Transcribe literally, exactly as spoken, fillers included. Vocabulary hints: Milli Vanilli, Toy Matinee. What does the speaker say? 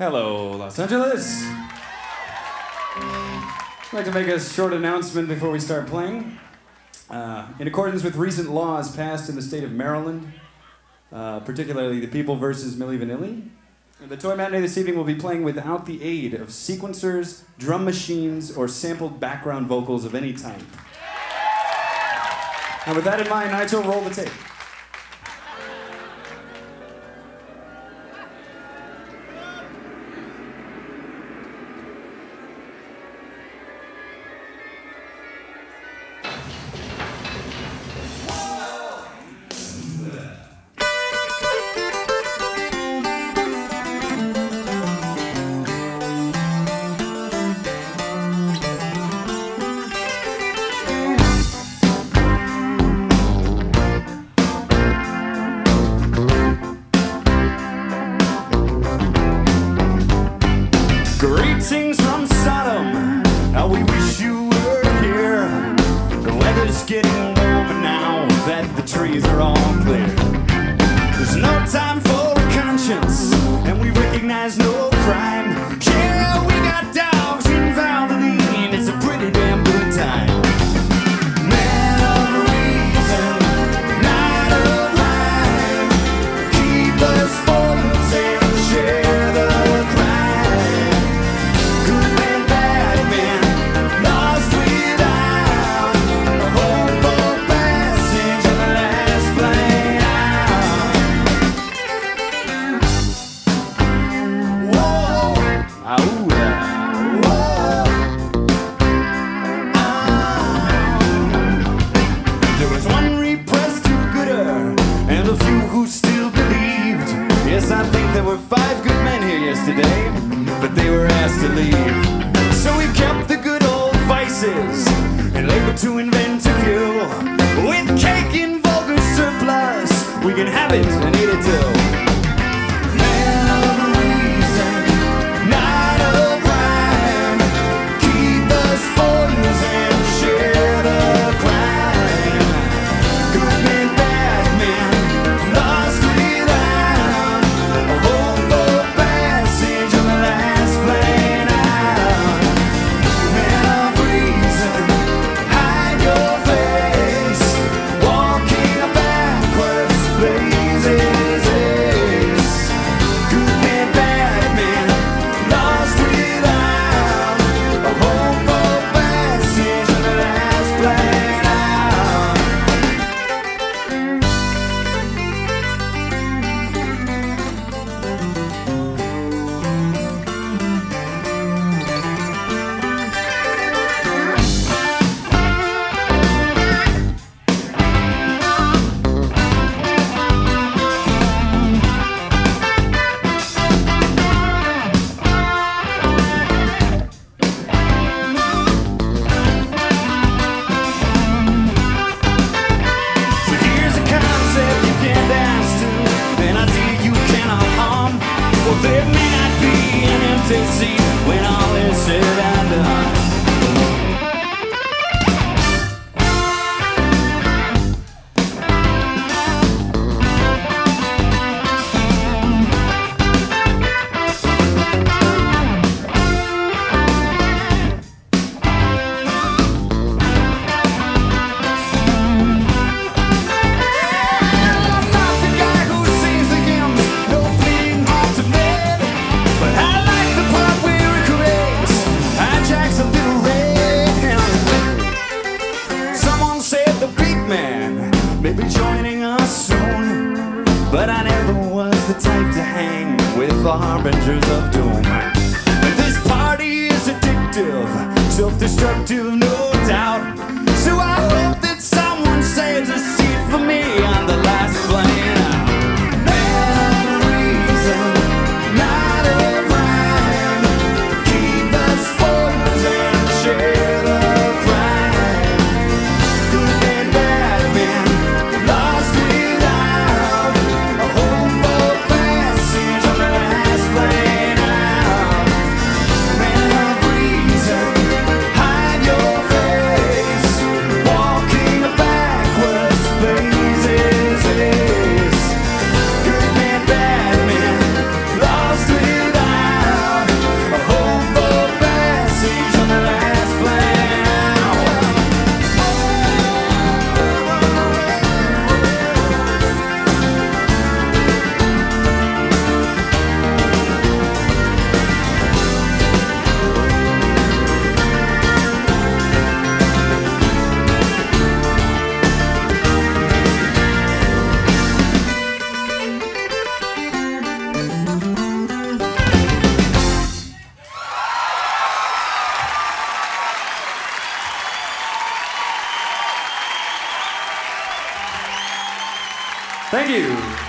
Hello, Los Angeles. I'd like to make a short announcement before we start playing. Uh, in accordance with recent laws passed in the state of Maryland, uh, particularly the People versus Milli Vanilli, the Toy Matinee this evening will be playing without the aid of sequencers, drum machines, or sampled background vocals of any type. And with that in mind, Nigel, roll the tape. Greetings from Sodom, how we wish you were here. The weather's getting warmer now that the trees are all clear. There's no time for a conscience, and we recognize no crime. Yeah, we got dogs in Valentine, it's a pretty damn good time. I think there were five good men here yesterday, but they were asked to leave. So we kept the good old vices and labor to invent a few. With cake and vulgar surplus, we can have it and eat it too. Man of reason, not of rhyme. Keep us fools and share the crime. Good men, bad men. There may not be an empty seat when all is said and done. But I never was the type to hang with the harbingers of doom. But this party is addictive, self-destructive, no doubt. So I hope that someone saves a seat for me on the last plane out. Yo Thank you.